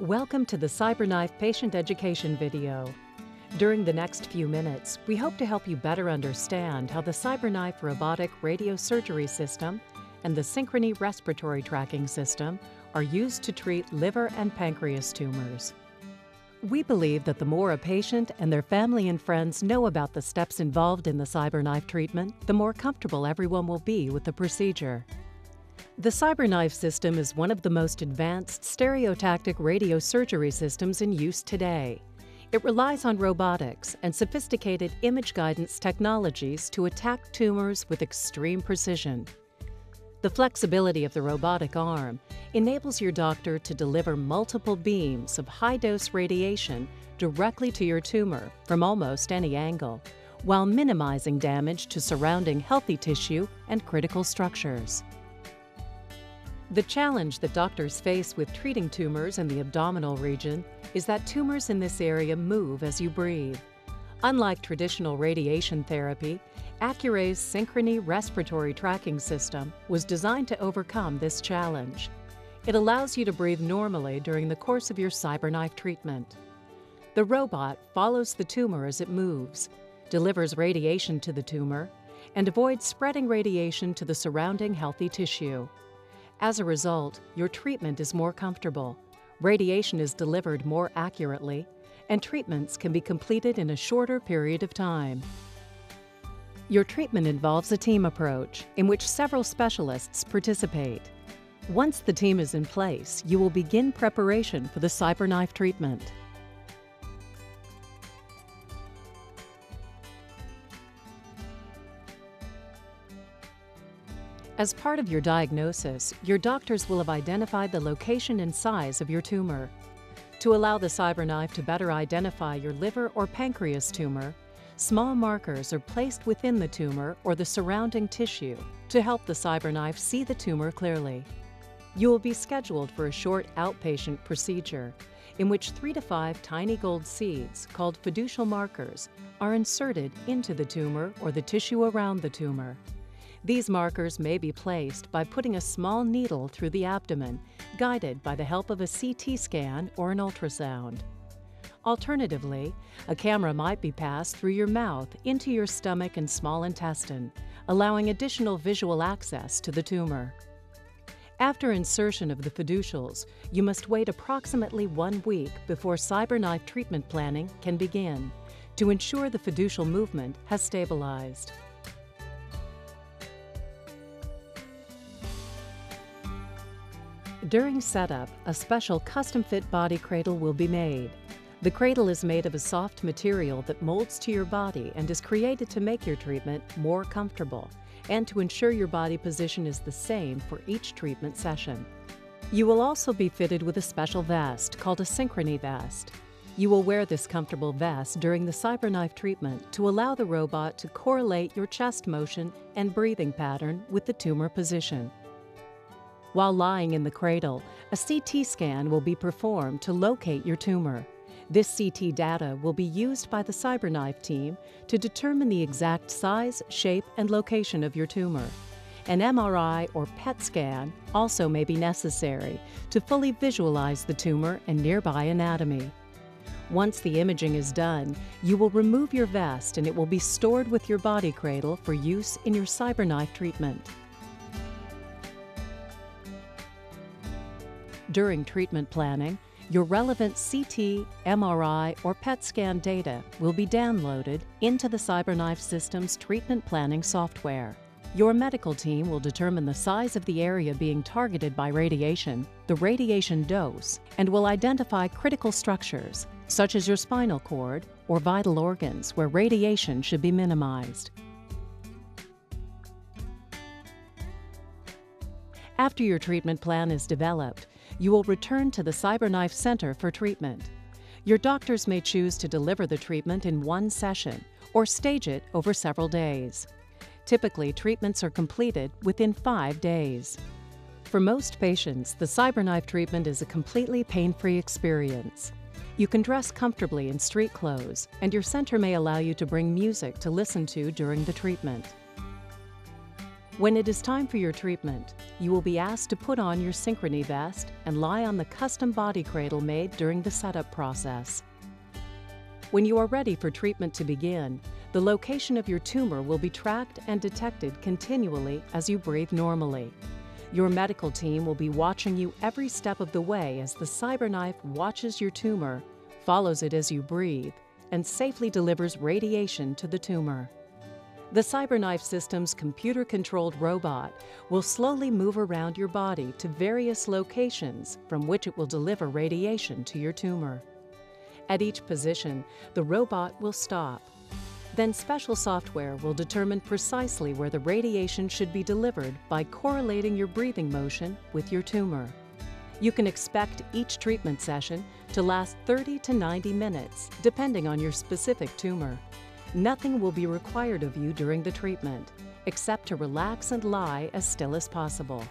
Welcome to the CyberKnife Patient Education video. During the next few minutes, we hope to help you better understand how the CyberKnife robotic radiosurgery system and the Synchrony respiratory tracking system are used to treat liver and pancreas tumors. We believe that the more a patient and their family and friends know about the steps involved in the CyberKnife treatment, the more comfortable everyone will be with the procedure. The CyberKnife system is one of the most advanced stereotactic radiosurgery systems in use today. It relies on robotics and sophisticated image guidance technologies to attack tumors with extreme precision. The flexibility of the robotic arm enables your doctor to deliver multiple beams of high-dose radiation directly to your tumor from almost any angle, while minimizing damage to surrounding healthy tissue and critical structures. The challenge that doctors face with treating tumors in the abdominal region is that tumors in this area move as you breathe. Unlike traditional radiation therapy, Accuray's Synchrony respiratory tracking system was designed to overcome this challenge. It allows you to breathe normally during the course of your CyberKnife treatment. The robot follows the tumor as it moves, delivers radiation to the tumor, and avoids spreading radiation to the surrounding healthy tissue. As a result, your treatment is more comfortable, radiation is delivered more accurately, and treatments can be completed in a shorter period of time. Your treatment involves a team approach in which several specialists participate. Once the team is in place, you will begin preparation for the CyberKnife treatment. As part of your diagnosis, your doctors will have identified the location and size of your tumor. To allow the CyberKnife to better identify your liver or pancreas tumor, small markers are placed within the tumor or the surrounding tissue to help the CyberKnife see the tumor clearly. You will be scheduled for a short outpatient procedure in which 3 to 5 tiny gold seeds, called fiducial markers, are inserted into the tumor or the tissue around the tumor. These markers may be placed by putting a small needle through the abdomen, guided by the help of a CT scan or an ultrasound. Alternatively, a camera might be passed through your mouth into your stomach and small intestine, allowing additional visual access to the tumor. After insertion of the fiducials, you must wait approximately 1 week before CyberKnife treatment planning can begin to ensure the fiducial movement has stabilized. During setup, a special custom-fit body cradle will be made. The cradle is made of a soft material that molds to your body and is created to make your treatment more comfortable and to ensure your body position is the same for each treatment session. You will also be fitted with a special vest called a Synchrony vest. You will wear this comfortable vest during the CyberKnife treatment to allow the robot to correlate your chest motion and breathing pattern with the tumor position. While lying in the cradle, a CT scan will be performed to locate your tumor. This CT data will be used by the CyberKnife team to determine the exact size, shape, and location of your tumor. An MRI or PET scan also may be necessary to fully visualize the tumor and nearby anatomy. Once the imaging is done, you will remove your vest and it will be stored with your body cradle for use in your CyberKnife treatment. During treatment planning, your relevant CT, MRI, or PET scan data will be downloaded into the CyberKnife system's treatment planning software. Your medical team will determine the size of the area being targeted by radiation, the radiation dose, and will identify critical structures, such as your spinal cord or vital organs, where radiation should be minimized. After your treatment plan is developed, you will return to the CyberKnife Center for treatment. Your doctors may choose to deliver the treatment in one session or stage it over several days. Typically, treatments are completed within 5 days. For most patients, the CyberKnife treatment is a completely pain-free experience. You can dress comfortably in street clothes, and your center may allow you to bring music to listen to during the treatment. When it is time for your treatment, you will be asked to put on your Synchrony vest and lie on the custom body cradle made during the setup process. When you are ready for treatment to begin, the location of your tumor will be tracked and detected continually as you breathe normally. Your medical team will be watching you every step of the way as the CyberKnife watches your tumor, follows it as you breathe, and safely delivers radiation to the tumor. The CyberKnife system's computer-controlled robot will slowly move around your body to various locations from which it will deliver radiation to your tumor. At each position, the robot will stop. Then special software will determine precisely where the radiation should be delivered by correlating your breathing motion with your tumor. You can expect each treatment session to last 30 to 90 minutes, depending on your specific tumor. Nothing will be required of you during the treatment, except to relax and lie as still as possible.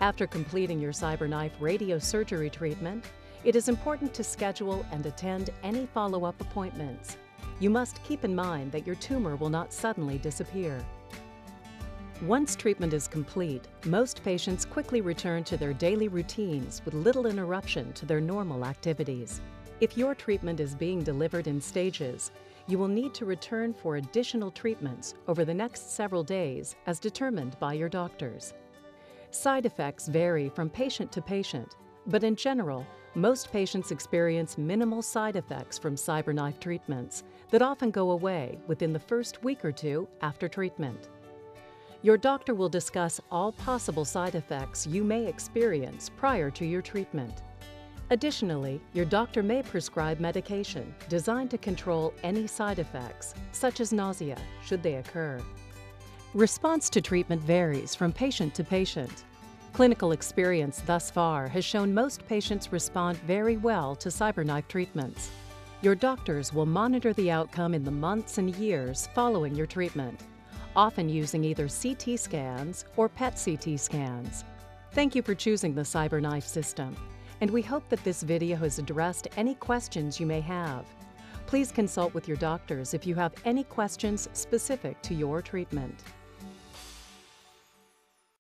After completing your CyberKnife radiosurgery treatment, it is important to schedule and attend any follow-up appointments. You must keep in mind that your tumor will not suddenly disappear. Once treatment is complete, most patients quickly return to their daily routines with little interruption to their normal activities. If your treatment is being delivered in stages, you will need to return for additional treatments over the next several days as determined by your doctors. Side effects vary from patient to patient, but in general, most patients experience minimal side effects from CyberKnife treatments that often go away within the first week or two after treatment. Your doctor will discuss all possible side effects you may experience prior to your treatment. Additionally, your doctor may prescribe medication designed to control any side effects, such as nausea, should they occur. Response to treatment varies from patient to patient. Clinical experience thus far has shown most patients respond very well to CyberKnife treatments. Your doctors will monitor the outcome in the months and years following your treatment, often using either CT scans or PET CT scans. Thank you for choosing the CyberKnife system, and we hope that this video has addressed any questions you may have. Please consult with your doctors if you have any questions specific to your treatment.